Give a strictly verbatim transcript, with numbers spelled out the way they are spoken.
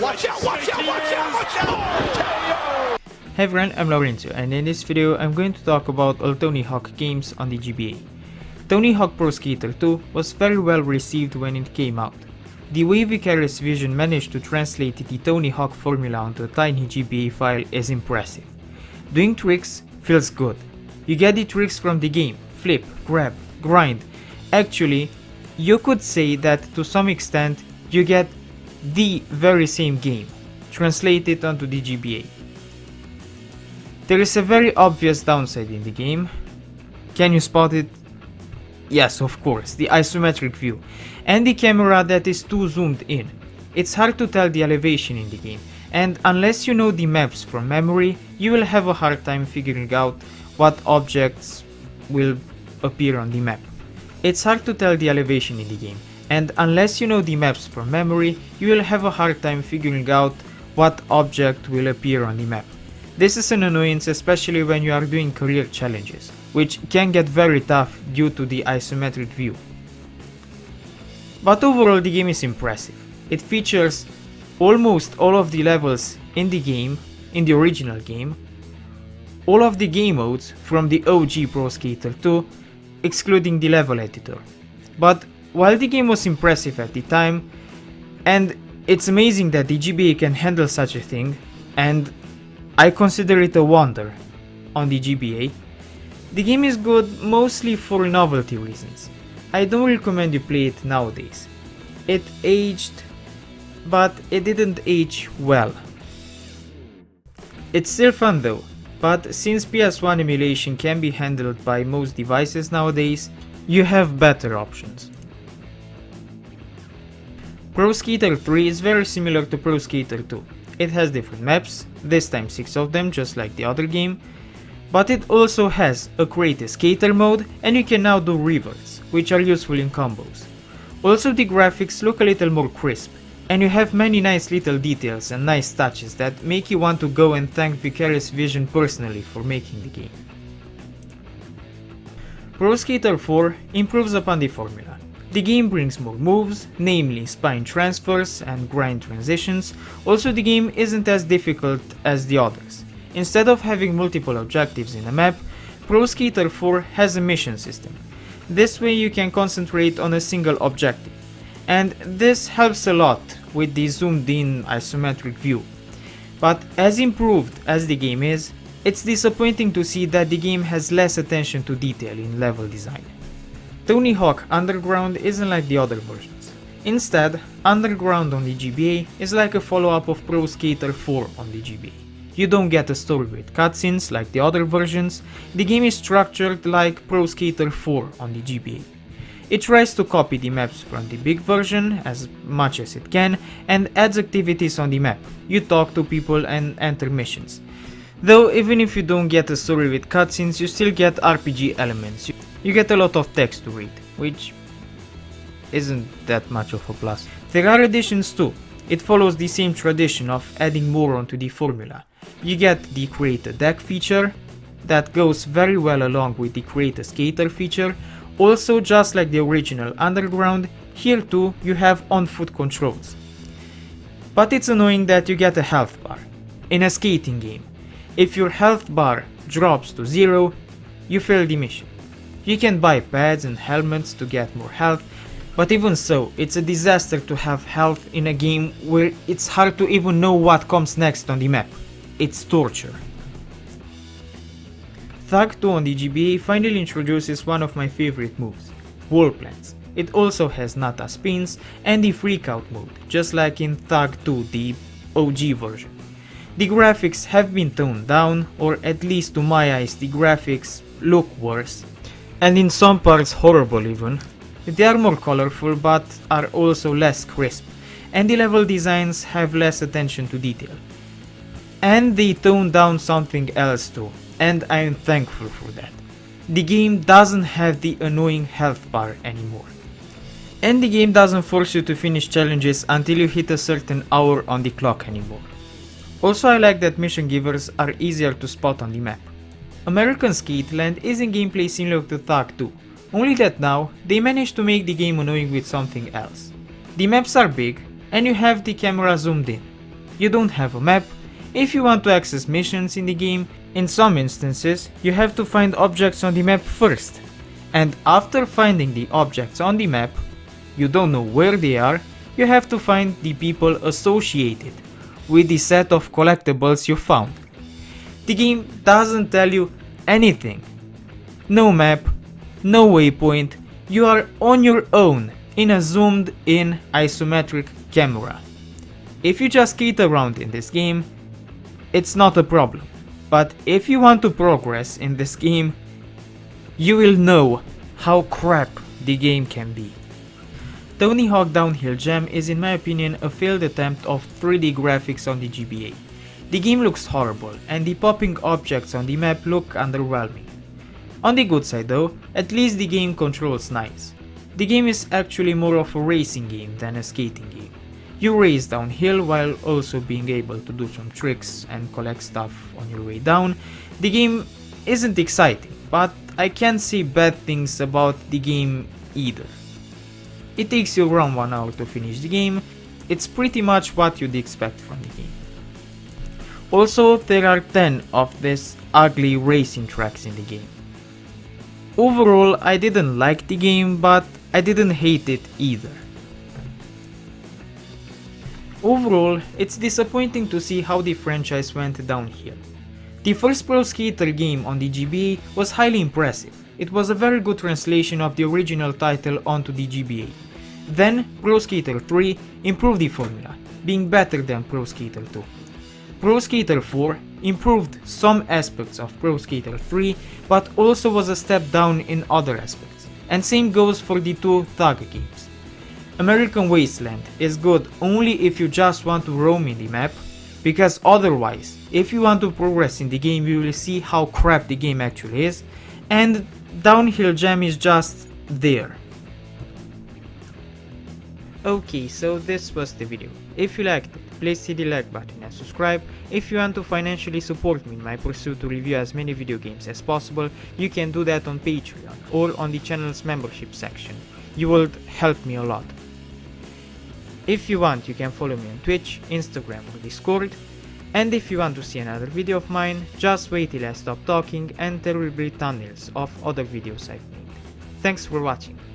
Watch out, watch out, watch out, watch out! Hey everyone, I'm Laurentiu, and in this video I'm going to talk about all Tony Hawk games on the G B A. Tony Hawk Pro Skater two was very well received when it came out. The way Vicarious Vision managed to translate the Tony Hawk formula onto a tiny G B A file is impressive. Doing tricks feels good. You get the tricks from the game, flip, grab, grind. Actually, you could say that to some extent you get the very same game, translated onto the G B A. There is a very obvious downside in the game. Can you spot it? Yes, of course, the isometric view, and the camera that is too zoomed in. It's hard to tell the elevation in the game, and unless you know the maps from memory, you will have a hard time figuring out what objects will appear on the map. It's hard to tell the elevation in the game, and unless you know the maps from memory, you will have a hard time figuring out what object will appear on the map. This is an annoyance, especially when you are doing career challenges, which can get very tough due to the isometric view. But overall, the game is impressive. It features almost all of the levels in the game, in the original game, all of the game modes from the O G Pro Skater two, excluding the level editor. But while the game was impressive at the time, and it's amazing that the G B A can handle such a thing, and I consider it a wonder on the G B A, the game is good mostly for novelty reasons. I don't recommend you play it nowadays. It aged, but it didn't age well. It's still fun though, but since P S one emulation can be handled by most devices nowadays, you have better options. Pro Skater three is very similar to Pro Skater two. It has different maps, this time six of them, just like the other game, but it also has a create skater mode, and you can now do reverts, which are useful in combos. Also, the graphics look a little more crisp, and you have many nice little details and nice touches that make you want to go and thank Vicarious Vision personally for making the game. Pro Skater four improves upon the formula. The game brings more moves, namely spine transfers and grind transitions. Also, the game isn't as difficult as the others. Instead of having multiple objectives in a map, Pro Skater four has a mission system. This way you can concentrate on a single objective, and this helps a lot with the zoomed in isometric view. But as improved as the game is, it's disappointing to see that the game has less attention to detail in level design. Tony Hawk Underground isn't like the other versions. Instead, Underground on the G B A is like a follow-up of Pro Skater four on the G B A. You don't get a story with cutscenes like the other versions. The game is structured like Pro Skater four on the G B A. It tries to copy the maps from the big version as much as it can and adds activities on the map. You talk to people and enter missions. Though even if you don't get a story with cutscenes, you still get R P G elements. You get a lot of text to read, which isn't that much of a plus. There are additions too. It follows the same tradition of adding more onto the formula. You get the create a deck feature that goes very well along with the create a skater feature. Also, just like the original Underground, here too you have on-foot controls. But it's annoying that you get a health bar in a skating game. If your health bar drops to zero, you fail the mission. You can buy pads and helmets to get more health, but even so, it's a disaster to have health in a game where it's hard to even know what comes next on the map. It's torture. Thug two on the G B A finally introduces one of my favorite moves, wall plants. It also has nata spins and the freakout mode, just like in Thug two, the O G version. The graphics have been toned down, or at least to my eyes the graphics look worse, and in some parts horrible even. They are more colorful but are also less crisp, and the level designs have less attention to detail. And they tone down something else too, and I am thankful for that. The game doesn't have the annoying health bar anymore. And the game doesn't force you to finish challenges until you hit a certain hour on the clock anymore. Also, I like that mission givers are easier to spot on the map. American Sk eight land is in gameplay similar to Thug two, only that now they managed to make the game annoying with something else. The maps are big and you have the camera zoomed in, you don't have a map. If you want to access missions in the game, in some instances you have to find objects on the map first, and after finding the objects on the map, you don't know where they are, you have to find the people associated with the set of collectibles you found. The game doesn't tell you anything. No map, no waypoint, you are on your own in a zoomed in isometric camera. If you just skate around in this game, it's not a problem, but if you want to progress in this game, you will know how crap the game can be. Tony Hawk Downhill Jam is, in my opinion, a failed attempt of three D graphics on the G B A. The game looks horrible and the popping objects on the map look underwhelming. On the good side though, at least the game controls nice. The game is actually more of a racing game than a skating game. You race downhill while also being able to do some tricks and collect stuff on your way down. The game isn't exciting, but I can't say bad things about the game either. It takes you around one hour to finish the game. It's pretty much what you'd expect from the game. Also, there are ten of these ugly racing tracks in the game. Overall, I didn't like the game, but I didn't hate it either. Overall, it's disappointing to see how the franchise went downhill. The first Pro Skater game on the G B A was highly impressive. It was a very good translation of the original title onto the G B A. Then Pro Skater three improved the formula, being better than Pro Skater two. Pro Skater four improved some aspects of Pro Skater three, but also was a step down in other aspects, and same goes for the two Thug games. American Wasteland is good only if you just want to roam in the map, because otherwise, if you want to progress in the game, you will see how crap the game actually is, and Downhill Jam is just there. Okay, so this was the video. If you liked it, please hit the like button and subscribe. If you want to financially support me in my pursuit to review as many video games as possible, you can do that on Patreon or on the channel's membership section. You will help me a lot. If you want, you can follow me on Twitch, Instagram or Discord. And if you want to see another video of mine, just wait till I stop talking and there will be thumbnails of other videos I've made. Thanks for watching.